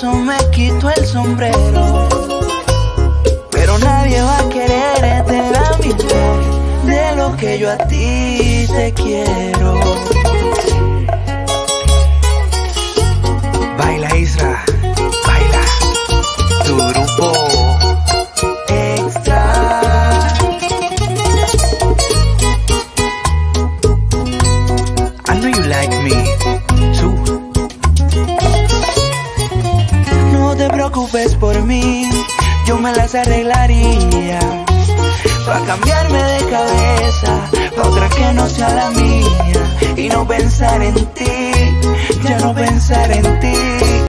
eso me quito el sombrero. Pero nadie va a quererte la mitad de lo que yo a ti te quiero. Baila, Isra, baila. Tu grupo Extra. I know you like me too. No te preocupes por mí, yo me las arreglaría pa' cambiarme de cabeza, pa' otra que no sea la mía. Y no pensar en ti, ya no pensar en ti.